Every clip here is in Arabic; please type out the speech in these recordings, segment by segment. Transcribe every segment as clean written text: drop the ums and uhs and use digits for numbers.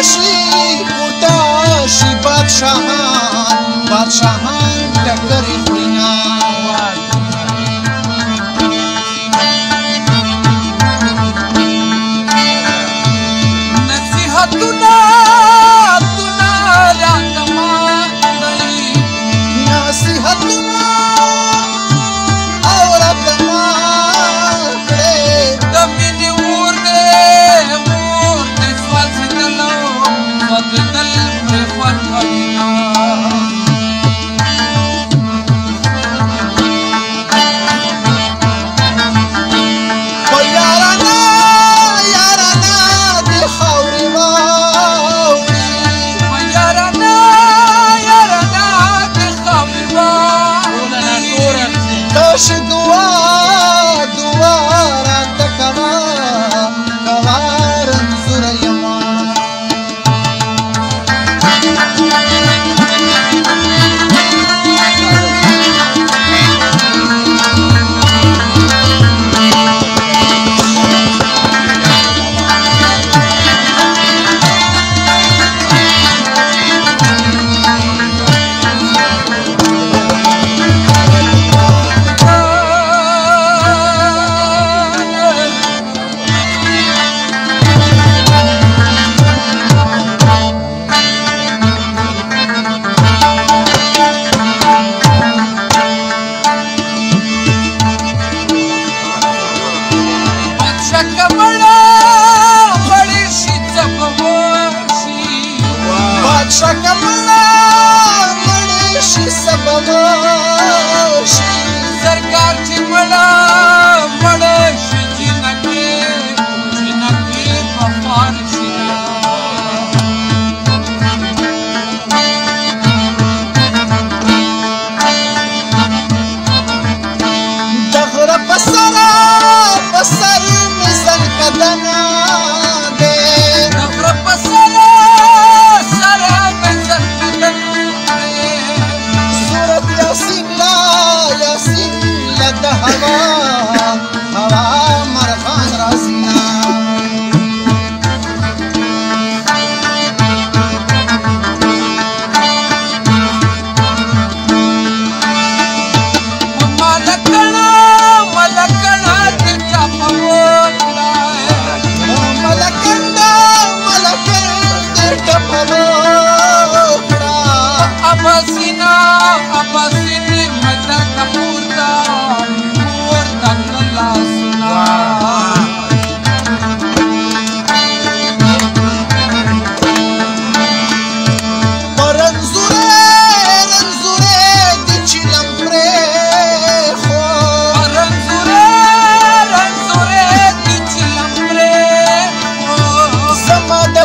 تاشی پرتاشی بادشاهان بادشاهان تکری خورینا نصیحت دنا راکما نئی نصیحت دنا اور راکما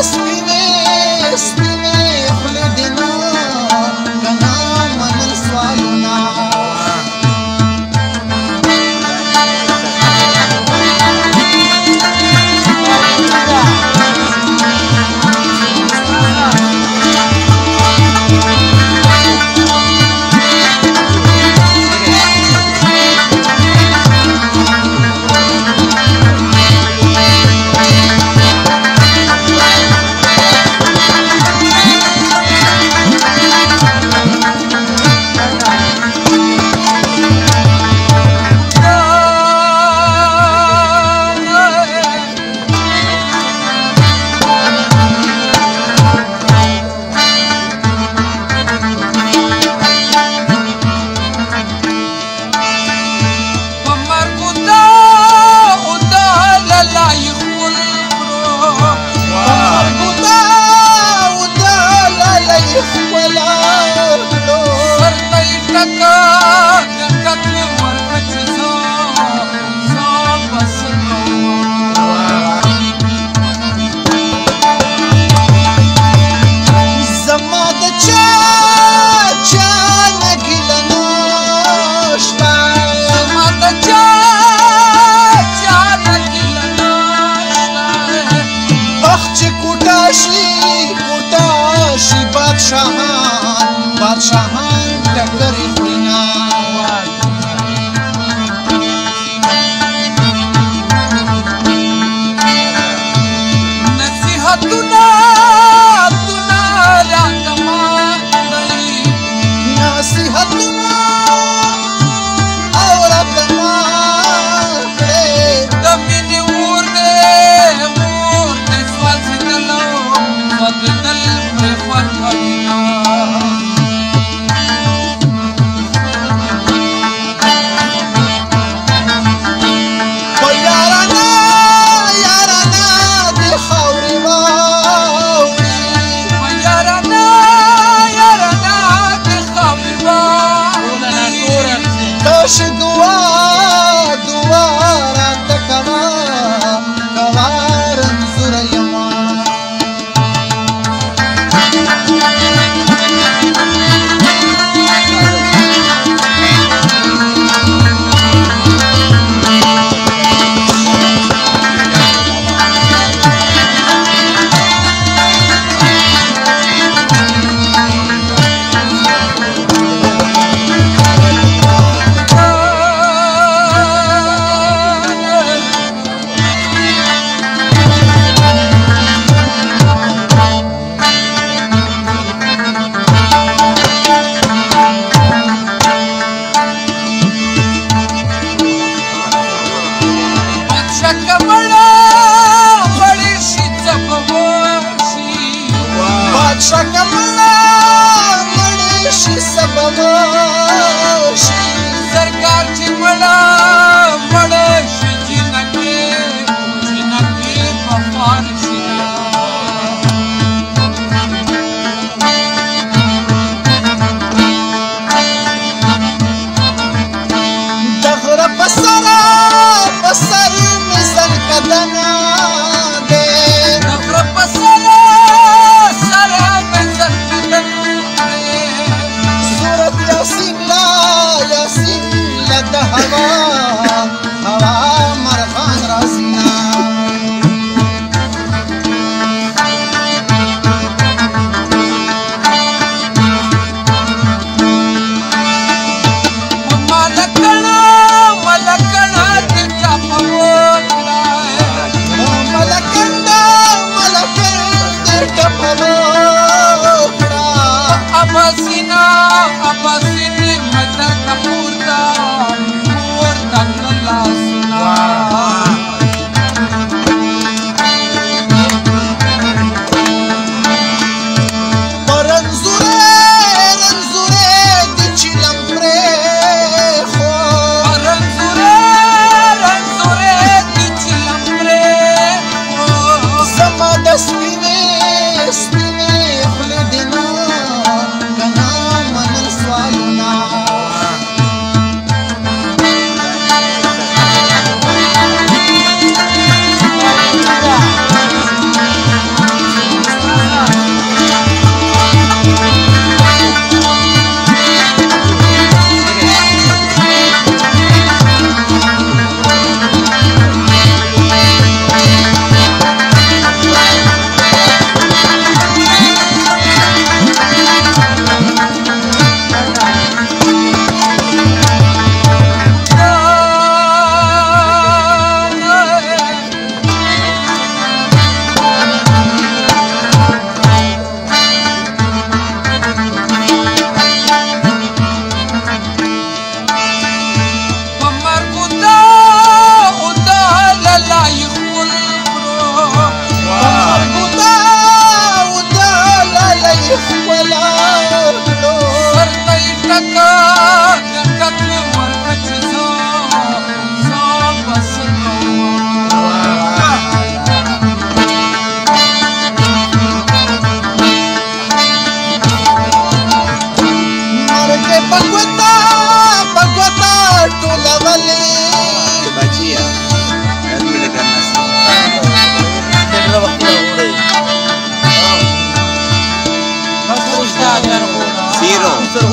سبيني خلدنا كنا من سوا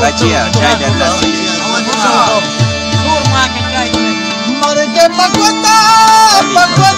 بچیا چای دلسی نور ما که چای مرگ مکوتا مکوتا